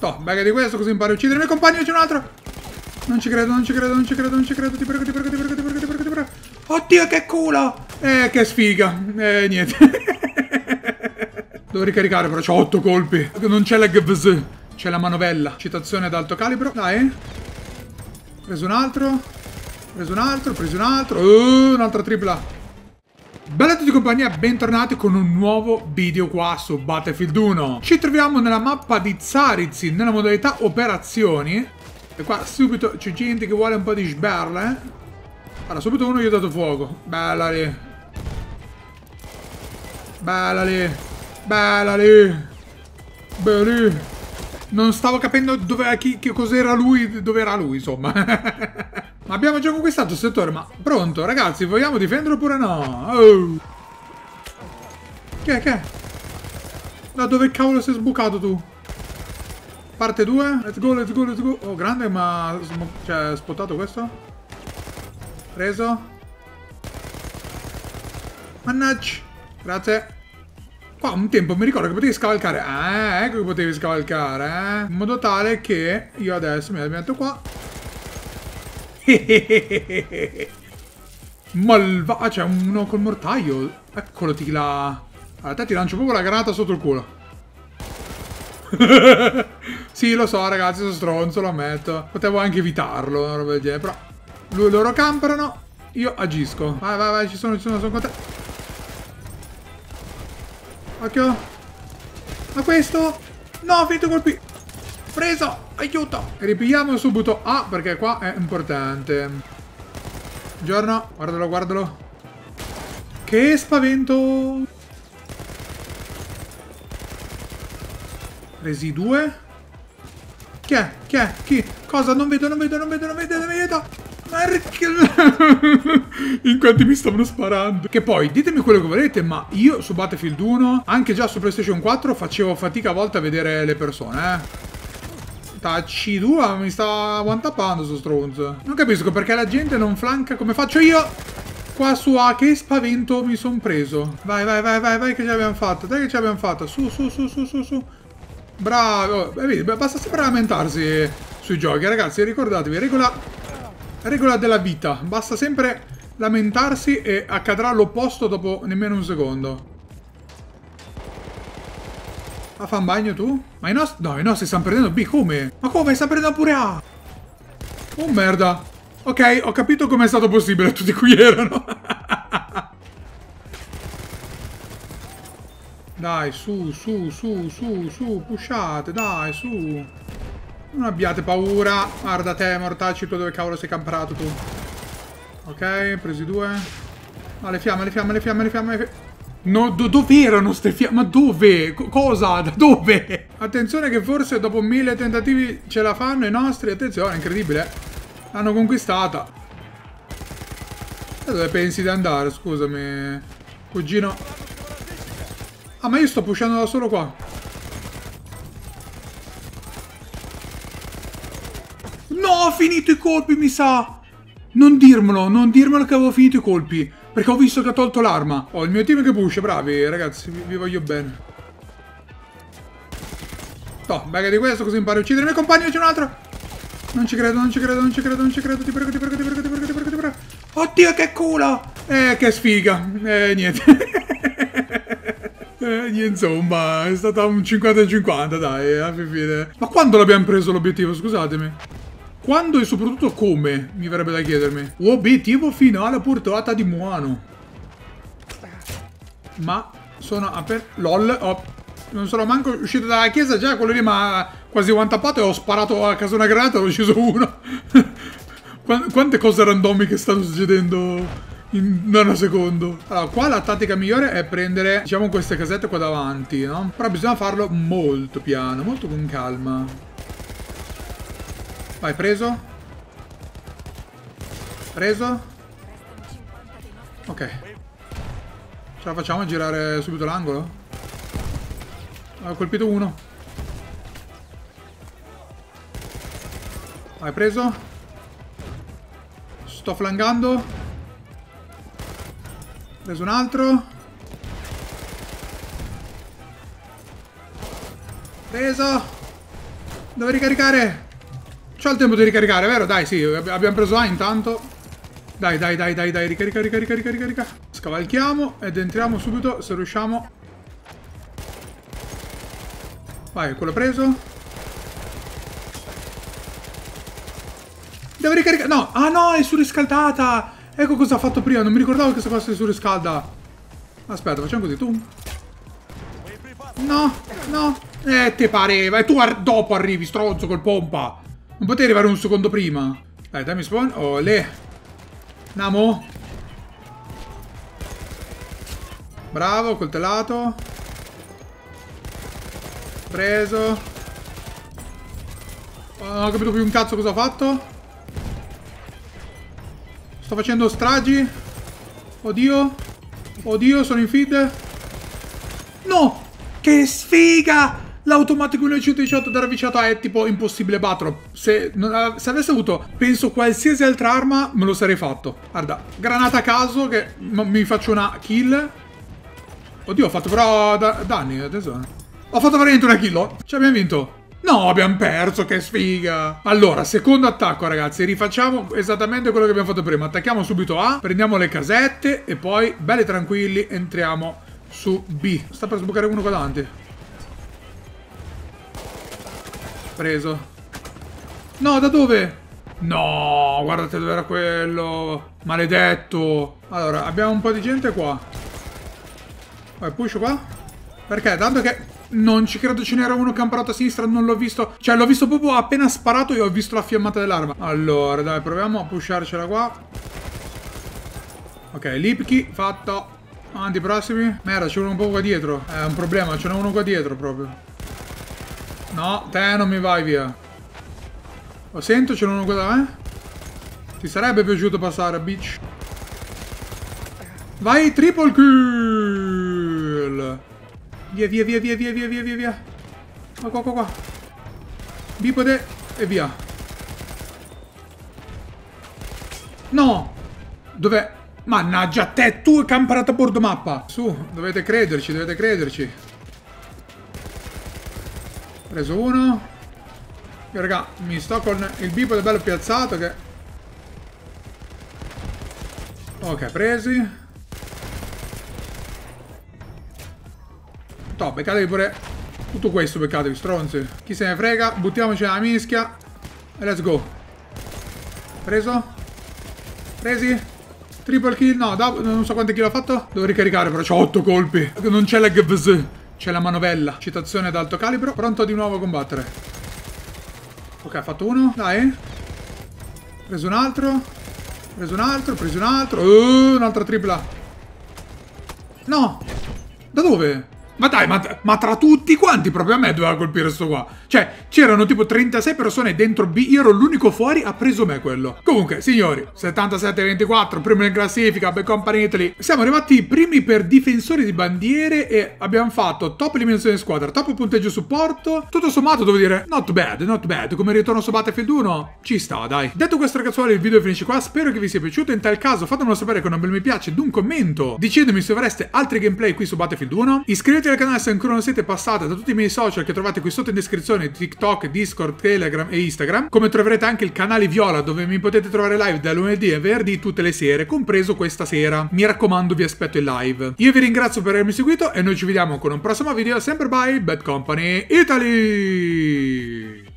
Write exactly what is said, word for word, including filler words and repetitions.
Toh, mega di questo, così impari a uccidere i miei compagni. C'è un altro. Non ci credo, non ci credo, non ci credo, non ci credo. Ti prego, ti prego, ti prego, ti prego, ti prego, ti prego. Oddio, che culo. Eh, che sfiga. Eh, niente. Devo ricaricare, però c'ho otto colpi. Non c'è la G V Z. C'è la manovella. Citazione ad alto calibro. Dai. Preso un altro. Preso un altro, preso un altro. Uh, un'altra tripla. Bella a tutti compagnia, bentornati con un nuovo video qua su Battlefield uno. Ci troviamo nella mappa di Tsaritsyn, nella modalità operazioni. E qua subito c'è gente che vuole un po' di sberle. Allora, subito uno gli ho dato fuoco. Bella lì. Bella lì. Bella lì. Bella lì. Non stavo capendo dove, chi, che cos'era lui, dove era lui, insomma. Ma abbiamo già conquistato il settore, ma pronto, ragazzi, vogliamo difenderlo oppure no? Oh. Che, che? Da dove cavolo sei sbucato tu? Parte due, let's go, let's go, let's go. Oh, grande, ma... cioè, spottato questo? Preso. Mannaggia. Grazie. Qua un tempo mi ricordo che potevi scavalcare. Eh, ecco che potevi scavalcare, eh. In modo tale che io adesso mi metto qua. Malva... ah, c'è uno col mortaio. Eccolo, ti la... allora, te ti lancio proprio la granata sotto il culo. Sì, lo so, ragazzi, sono stronzo, lo ammetto. Potevo anche evitarlo, una roba del genere, però... lui, loro camperano, io agisco. Vai, vai, vai, ci sono, ci sono, sono con te. Occhio. Ma questo... no, finito colpi. Preso! Aiuto! Ripigliamo subito A, ah, perché qua è importante. Buongiorno, guardalo, guardalo. Che spavento! Presi due. Chi è? Chi è? Chi? Cosa? Non vedo, non vedo, non vedo, non vedo, non vedo! In quanti mi stavano sparando. Che poi, ditemi quello che volete, ma io su Battlefield uno, anche già su PlayStation quattro, facevo fatica a volte a vedere le persone, eh. C due mi sta one-tappando sto stronzo. Non capisco perché la gente non flanca come faccio io. Qua su A, che spavento mi son preso. Vai, vai, vai, vai, vai, che ce l'abbiamo fatta. Dai che ce l'abbiamo fatta. Su, su, su, su, su, su. Bravo. E vedi, basta sempre lamentarsi sui giochi, ragazzi. Ricordatevi, regola, regola della vita. Basta sempre lamentarsi e accadrà l'opposto dopo nemmeno un secondo. A fan bagno tu? Ma i nostri... no, i nostri stanno perdendo B, come? Ma come? Stanno perdendo pure A! Oh merda! Ok, ho capito com'è stato possibile, tutti qui erano! Dai, su, su, su, su, su, pushate, dai, su! Non abbiate paura! Guarda te, mortacito, dove cavolo sei camperato tu? Ok, presi due. Ah, le fiamme, le fiamme, le fiamme, le fiamme, le fiamme... no, do, dove erano ste fiamme? Ma dove? Co cosa? Da dove? Attenzione che forse dopo mille tentativi ce la fanno i nostri. Attenzione, incredibile. L'hanno conquistata. Da dove pensi di andare? Scusami, cugino. Ah, ma io sto pushando da solo qua. No, ho finito i colpi, mi sa. Non dirmelo, non dirmelo che avevo finito i colpi. Perché ho visto che ha tolto l'arma. Oh, il mio team che push, bravi ragazzi, vi, vi voglio bene. Toh, mega di questo, così impari a uccidere i miei compagni. C'è un altro. Non ci credo, non ci credo, non ci credo, non ci credo. Ti prego, ti prego, ti prego, ti prego, ti prego, ti prego. Oddio, che culo. Eh, che sfiga. Eh, niente. Eh, niente, insomma, è stata un cinquanta cinquanta, dai, alla fine. Ma quando l'abbiamo preso l'obiettivo, scusatemi? Quando e soprattutto come, mi verrebbe da chiedermi. Obiettivo finale a portata di mano. Ma sono appena... lol, oh. Non sono manco uscito dalla chiesa, già quello lì mi ha quasi one-tappato e ho sparato a casa una granata e ho ucciso uno. Qu Quante cose randomiche stanno succedendo in nanosecondo. Allora, qua la tattica migliore è prendere, diciamo, queste casette qua davanti, no? Però bisogna farlo molto piano, molto con calma. Vai, preso. Preso. Ok. Ce la facciamo a girare subito l'angolo? Ho colpito uno. Vai, preso. Sto flangando. Preso un altro. Preso. Devo ricaricare. C'ho il tempo di ricaricare, vero? Dai, sì, abbiamo preso A intanto. Dai, dai, dai, dai, dai, ricarica, ricarica, ricarica, ricarica. Scavalchiamo ed entriamo subito, se riusciamo. Vai, quello preso. Devo ricaricare. No, ah no, è surriscaldata. Ecco cosa ho fatto prima, non mi ricordavo che questa cosa si surriscalda. Aspetta, facciamo così, tu. No, no. Eh, te pareva. E tu ar dopo arrivi, stronzo, col pompa. Non potevi arrivare un secondo prima. Dai, dammi spawn. Olè. Andiamo. Bravo, coltellato. Preso. Oh, non ho capito più un cazzo cosa ho fatto. Sto facendo stragi. Oddio. Oddio, sono in feed. No! Che sfiga! L'automatico uno uno uno otto da ravvicinato è tipo impossibile batterlo. Se, se avessi avuto, penso, qualsiasi altra arma, me lo sarei fatto. Guarda, granata a caso che mi faccio una kill. Oddio, ho fatto però da danni, adesso. Ho fatto veramente una kill, oh. Ci abbiamo vinto. No, abbiamo perso, che sfiga. Allora, secondo attacco, ragazzi. Rifacciamo esattamente quello che abbiamo fatto prima. Attacchiamo subito A, prendiamo le casette e poi, belli tranquilli, entriamo su B. Sta per sbucare uno qua davanti. Preso. No, da dove? No, guardate dove era quello. Maledetto. Allora, abbiamo un po' di gente qua. Vai, push qua. Perché? Tanto che... non ci credo, ce n'era uno camparato a sinistra, non l'ho visto. Cioè, l'ho visto proprio appena sparato e ho visto la fiammata dell'arma. Allora, dai, proviamo a pusharcela qua. Ok, Lipki, fatto. Avanti, prossimi. Merda, c'è uno un po' qua dietro. È un problema, ce n'è uno qua dietro proprio. No, te non mi vai via. Lo sento, ce n'è uno qua da me. Ti sarebbe piaciuto passare, bitch. Vai, triple kill. Via, via, via, via, via, via, via, via, via. Qua, qua, qua, qua. Bipode e via. No! Dov'è? Mannaggia te, tu camparato a bordo mappa. Su, dovete crederci, dovete crederci. Preso uno. Io, raga, mi sto con il bipode bello piazzato che... ok, presi. No, beccatevi pure tutto questo, beccatevi, stronzi. Chi se ne frega, buttiamoci nella mischia. E let's go. Preso. Presi. Triple kill, no, da, non so quanti kill ho fatto. Devo ricaricare, però c'ho otto colpi. Non c'è la G V Z, c'è la manovella. Citazione d'alto calibro, pronto di nuovo a combattere. Ok, ha fatto uno, dai. Preso un altro. Preso un altro, preso un altro. Uh, un'altra tripla. No. Da dove? Ma dai, ma, ma tra tutti quanti proprio a me doveva colpire sto qua. Cioè, c'erano tipo trentasei persone dentro B, io ero l'unico fuori, ha preso me quello. Comunque, signori, settantasette a ventiquattro, primo in classifica, BadCompanyItaly. Siamo arrivati primi per difensori di bandiere e abbiamo fatto top eliminazione di squadra, top punteggio supporto. Tutto sommato devo dire, not bad, not bad. Come ritorno su Battlefield uno, ci sta, dai. Detto questo, ragazzuoli, il video finisce qua, spero che vi sia piaciuto. In tal caso fatemelo sapere con un bel mi piace ed un commento, dicetemi se vorreste altri gameplay qui su Battlefield uno. Iscrivetevi al canale se ancora non siete passati, da tutti i miei social che trovate qui sotto in descrizione, TikTok, Discord, Telegram e Instagram, come troverete anche il canale Viola dove mi potete trovare live da lunedì e venerdì tutte le sere, compreso questa sera. Mi raccomando, vi aspetto in live. Io vi ringrazio per avermi seguito e noi ci vediamo con un prossimo video, sempre by BadCompanyItaly.